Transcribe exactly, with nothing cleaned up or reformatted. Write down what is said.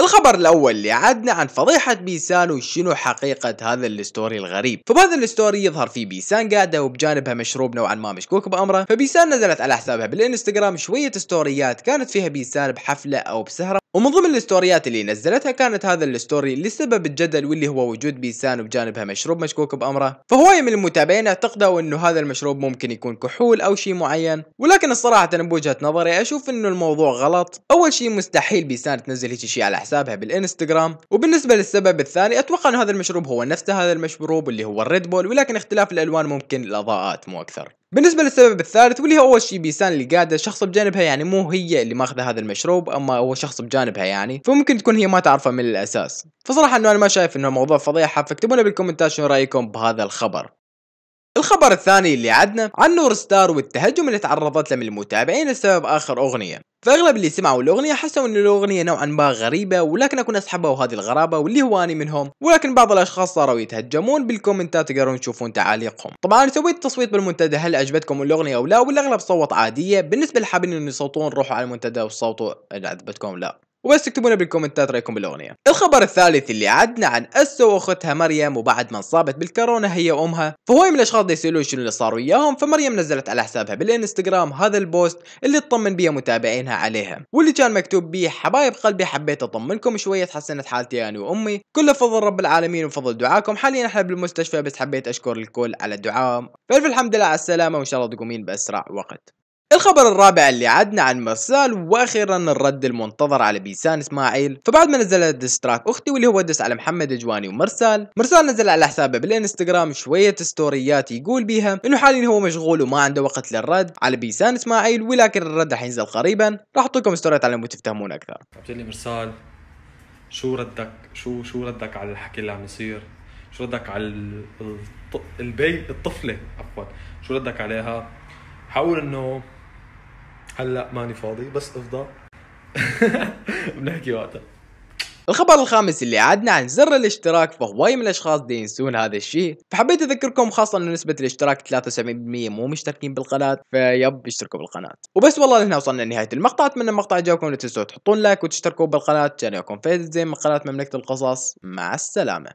الخبر الاول اللي عادنا عن فضيحه بيسان وشنو حقيقه هذا الستوري الغريب. فبهذا الستوري يظهر فيه بيسان قاعده وبجانبها مشروب نوعا ما مشكوك بامره، فبيسان نزلت على حسابها بالانستغرام شويه ستوريات كانت فيها بيسان بحفله او بسهره، ومن ضمن الستوريات اللي نزلتها كانت هذا الستوري لسبب الجدل واللي هو وجود بيسان وبجانبها مشروب مشكوك بامره، فهوايه من المتابعين اعتقدوا انه هذا المشروب ممكن يكون كحول او شيء معين، ولكن الصراحه انا بوجهه نظري اشوف انه الموضوع غلط. اول شيء مستحيل بيسان تنزل هيك شيء على حسابها بالانستغرام، وبالنسبه للسبب الثاني اتوقع ان هذا المشروب هو نفس هذا المشروب اللي هو الريد بول، ولكن اختلاف الالوان ممكن الاضاءات مو اكثر. بالنسبه للسبب الثالث واللي هو اول شيء بيسان اللي قاعده شخص بجانبها، يعني مو هي اللي ماخذه هذا المشروب، اما هو شخص بجانبها يعني، فممكن تكون هي ما تعرفه من الاساس. فصراحه انه انا ما شايف انه موضوع فضيحه، فاكتبوا لنا بالكومنتات شنو رايكم بهذا الخبر. الخبر الثاني اللي عدنا عن نور ستار والتهجم اللي تعرضت له من المتابعين بسبب اخر اغنيه، فاغلب اللي سمعوا الاغنيه حسوا ان الاغنيه نوعا ما غريبه، ولكن اكون اسحبوا هذه الغرابه واللي هو اني منهم، ولكن بعض الاشخاص صاروا يتهجمون بالكومنتات، تقدرون تشوفون تعاليقهم. طبعا سويت تصويت بالمنتدى هل عجبتكم الاغنيه او لا، والاغلب صوت عاديه. بالنسبه للحابين ان يصوتون روحوا على المنتدى وصوتوا اذا عجبتكم لا، وبس تكتبونا بالكومنتات رايكم بالاغنيه. الخبر الثالث اللي عدنا عن اسو واختها مريم، وبعد ما انصابت بالكورونا هي وامها، فهواي من الاشخاص يسالون شنو اللي صار وياهم، فمريم نزلت على حسابها بالانستغرام هذا البوست اللي اطمن بيه متابعينها عليها، واللي كان مكتوب بيه حبايب قلبي حبيت اطمنكم شويه، تحسنت حالتي انا وامي، كله بفضل رب العالمين وبفضل دعاكم، حاليا احنا بالمستشفى بس حبيت اشكر الكل على دعائهم، فالف الحمد لله على السلامه وان شاء الله تقومين باسرع وقت. الخبر الرابع اللي عدنا عن مرسال واخيرا الرد المنتظر على بيسان اسماعيل، فبعد ما نزلت ديستراك اختي واللي هو دس على محمد جواني ومرسال، مرسال نزل على حسابه بالانستغرام شويه ستوريات يقول بيها انه حاليا هو مشغول وما عنده وقت للرد على بيسان اسماعيل، ولكن الرد راح ينزل قريبا، راح احط لكم ستوريات على مود تفتهمون اكثر. قلت لي مرسال شو ردك، شو شو ردك على الحكي اللي عم يصير، شو ردك على البي الطفله عفوا شو ردك عليها؟ حاول انه هلا ماني فاضي بس افضى بنحكي وقتها. الخبر الخامس اللي عدنا عن زر الاشتراك، فهواي من الاشخاص ينسون هذا الشيء، فحبيت اذكركم خاصه انه نسبه الاشتراك ثلاثة وسبعين بالمية مو مشتركين بالقناه، فيب اشتركوا بالقناه. وبس والله لهنا وصلنا لنهايه المقطع، اتمنى المقطع عجبكم، لا تنسوا تحطون لايك وتشتركوا بالقناه. كان معكم فايز زين من قناه مملكه القصص، مع السلامه.